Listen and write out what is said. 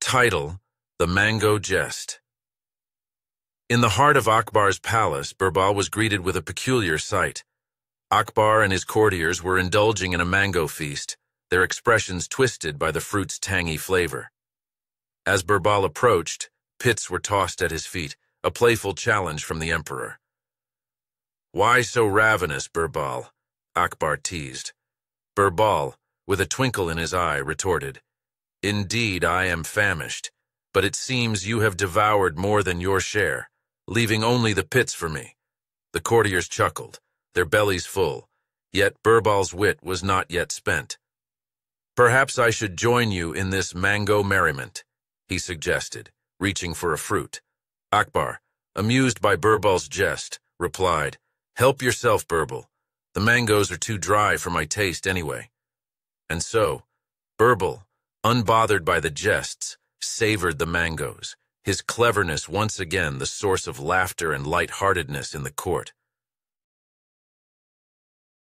Title, The Mango Jest. In the heart of Akbar's palace, Birbal was greeted with a peculiar sight. Akbar and his courtiers were indulging in a mango feast, their expressions twisted by the fruit's tangy flavor. As Birbal approached, pits were tossed at his feet, a playful challenge from the emperor. "Why so ravenous, Birbal?" Akbar teased. Birbal, with a twinkle in his eye, retorted, "Indeed, I am famished, but it seems you have devoured more than your share, leaving only the pits for me." The courtiers chuckled, their bellies full, yet Birbal's wit was not yet spent. "Perhaps I should join you in this mango merriment," he suggested, reaching for a fruit. Akbar, amused by Birbal's jest, replied, "Help yourself, Birbal. The mangoes are too dry for my taste anyway." And so, Birbal, unbothered by the jests, savored the mangoes, his cleverness once again the source of laughter and light-heartedness in the court.